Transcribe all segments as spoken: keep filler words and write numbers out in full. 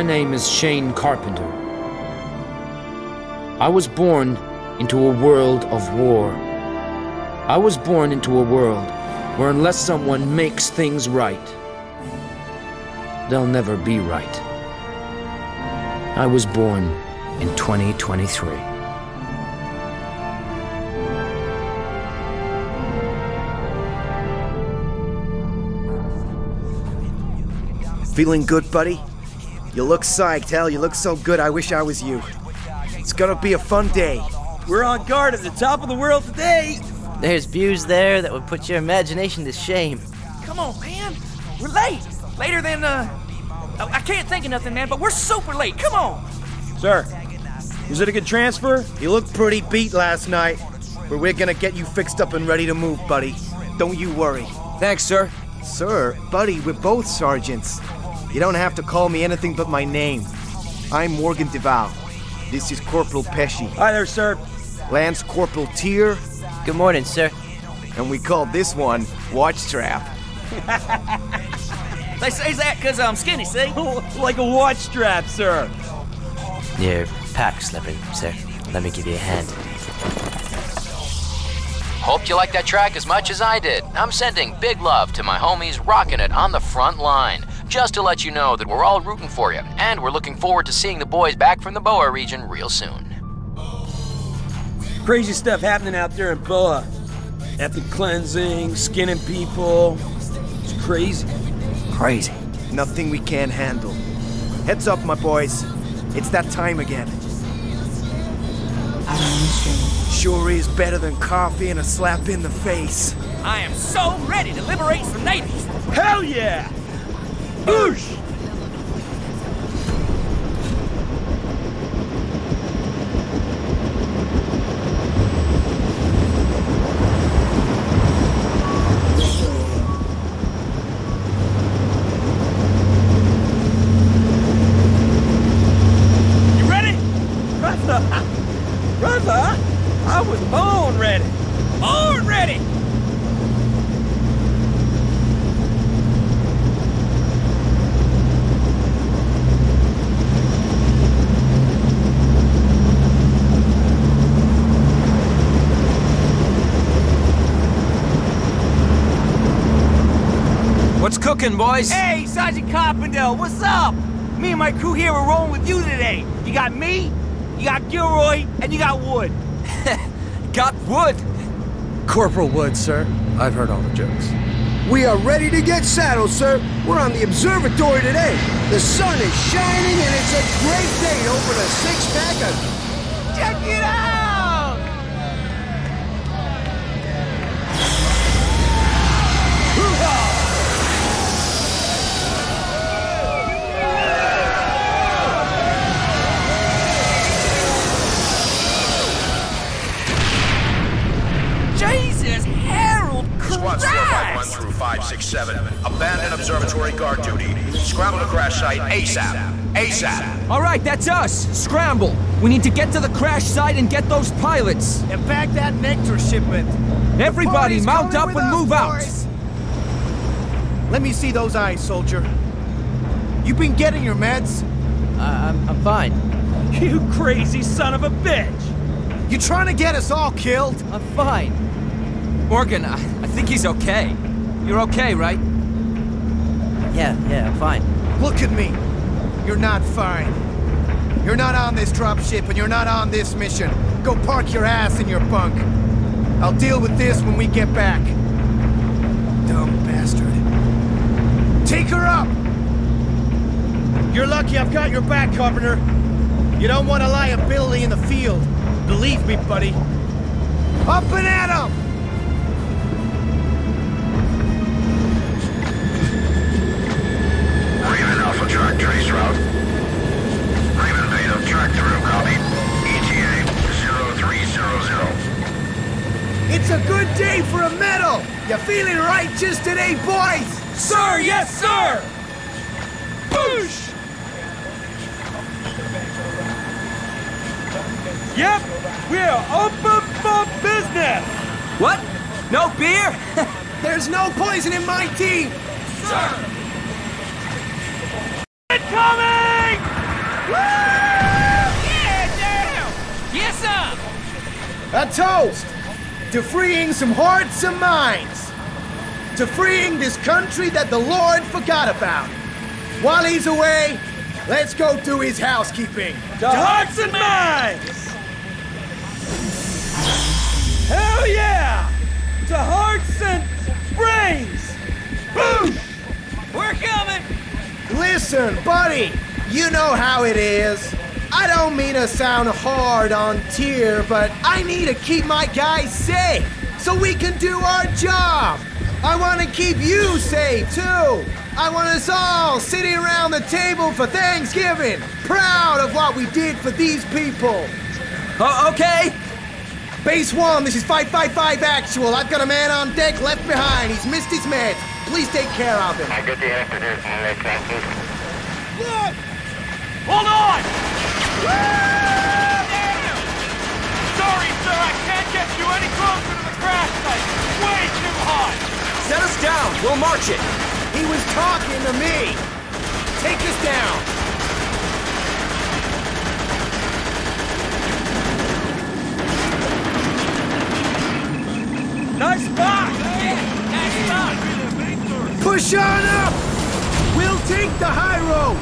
My name is Shane Carpenter. I was born into a world of war. I was born into a world where unless someone makes things right, they'll never be right. I was born in twenty twenty-three. Feeling good, buddy? You look psyched, hell, you look so good, I wish I was you. It's gonna be a fun day. We're on guard at the top of the world today! There's views there that would put your imagination to shame. Come on, man! We're late! Later than, uh... I can't think of nothing, man, but we're super late, come on! Sir, was it a good transfer? You looked pretty beat last night, but we're gonna get you fixed up and ready to move, buddy. Don't you worry. Thanks, sir. Sir, buddy, we're both sergeants. You don't have to call me anything but my name. I'm Morgan DeVal. This is Corporal Pesci. Hi there, sir. Lance Corporal Tear. Good morning, sir. And we call this one Watchstrap. They say that because I'm skinny, see? Like a watchstrap, sir. Your pack's slipping, sir. Let me give you a hand. Hope you like that track as much as I did. I'm sending big love to my homies rocking it on the front line. Just to let you know that we're all rooting for you, and we're looking forward to seeing the boys back from the Boa region real soon. Crazy stuff happening out there in Boa. Ethnic cleansing, skinning people. It's crazy. Crazy. Nothing we can't handle. Heads up, my boys. It's that time again. Sure is better than coffee and a slap in the face. I am so ready to liberate some natives. Hell yeah! Boosh! You ready? Brother! Brother! I was born ready! Born ready! What's cooking, boys? Hey, Sergeant Coppendale, what's up? Me and my crew here are rolling with you today. You got me, you got Gilroy, and you got Wood. Got Wood? Corporal Wood, sir. I've heard all the jokes. We are ready to get saddled, sir. We're on the observatory today. The sun is shining, and it's a great day to open a six-pack of... Check it out! six seven, abandon observatory guard duty. Scramble to crash site ASAP. ASAP. All right, that's us. Scramble. We need to get to the crash site and get those pilots. And back that Nectar shipment. Everybody, mount up and move out. Let me see those eyes, soldier. You been getting your meds? Uh, I'm, I'm fine. You crazy son of a bitch! You trying to get us all killed? I'm fine. Morgan, I, I think he's okay. You're okay, right? Yeah, yeah, I'm fine. Look at me! You're not fine. You're not on this dropship, and you're not on this mission. Go park your ass in your bunk. I'll deal with this when we get back. Dumb bastard. Take her up! You're lucky I've got your back, Carpenter. You don't want a liability in the field. Believe me, buddy. Up and at 'em! Track trace route. Raven Beta, track through, copy. E T A zero three zero zero. It's a good day for a medal! You're feeling righteous today, boys! Sir, yes, sir! Boosh! Yep, we're open for business! What? No beer? There's no poison in my tea! Sir! Coming! Yeah, damn! Yes, sir! A toast to freeing some hearts and minds. To freeing this country that the Lord forgot about. While he's away, let's go do his housekeeping. To hearts and minds! Hell yeah! To hearts and brains! Boom! We're coming! Listen, buddy, you know how it is. I don't mean to sound hard on Tear, but I need to keep my guys safe so we can do our job. I want to keep you safe, too. I want us all sitting around the table for Thanksgiving, proud of what we did for these people. Uh, okay. Base one, this is five five five Actual. I've got a man on deck left behind. He's missed his meds. Please take care of him. I got the afternoon, thank you. Look! Hold on! Sorry, sir, I can't get you any closer to the crash site. It's way too hot! Set us down. We'll march it. He was talking to me. Take us down. Nice spot! Yeah, nice spot! Push on up! We'll take the high road!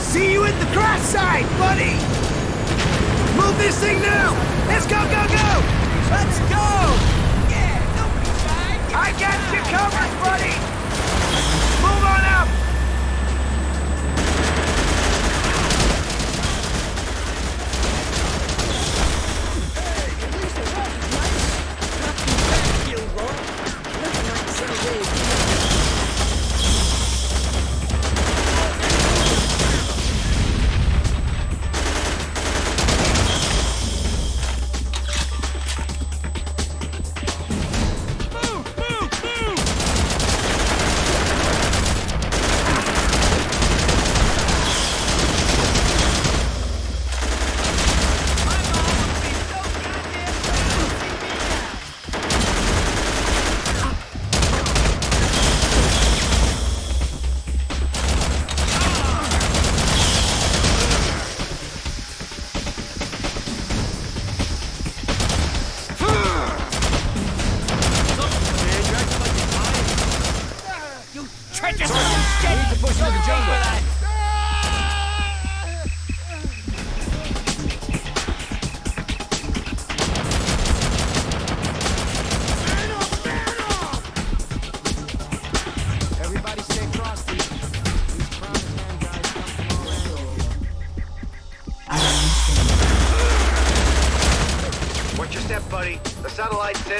See you at the crash site, buddy! Move this thing now! Let's go, go, go! Let's go! Yeah, nobody died! I got you covered, buddy! Move on up!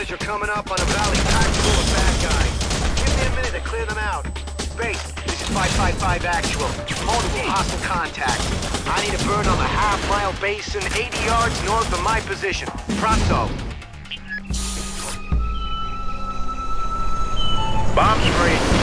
You're coming up on a valley packed full of bad guys. Give me a minute to clear them out. Base, this is five five five Actual. Multiple hostile contact. I need a bird on the half-mile basin, eighty yards north of my position. Pronto. Bomb spree.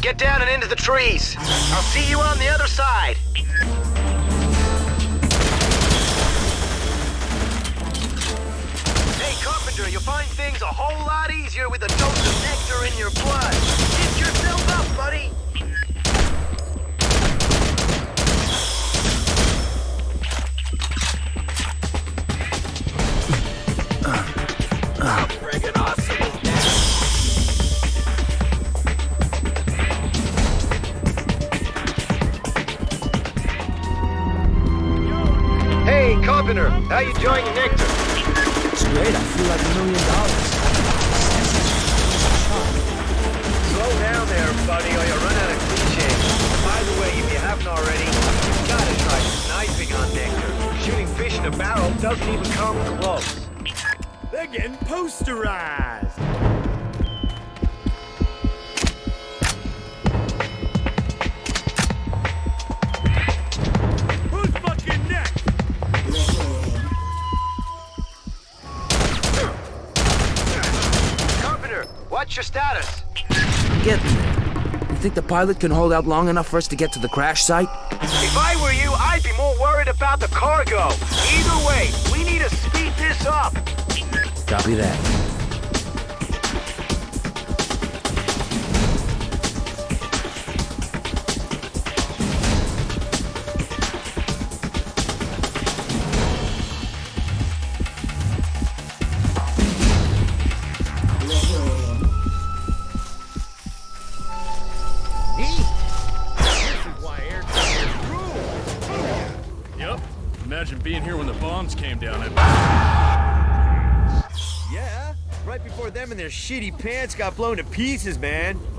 Get down and into the trees. I'll see you on the other side. Hey, Carpenter, you'll find things a whole lot easier with a dose of nectar in your blood. Get yourself up, buddy. How you enjoying your Nectar? It's great. I feel like a million dollars. Slow down there, buddy, or you'll run out of cliche. By the way, if you haven't already, you've got to try sniping on Nectar. Shooting fish in a barrel doesn't even come close. They're getting posterized. What's your status? I'm getting there. You think the pilot can hold out long enough for us to get to the crash site? If I were you, I'd be more worried about the cargo. Either way, we need to speed this up. Copy that. Being here when the bombs came down. Yeah, right before them and their shitty pants got blown to pieces, man.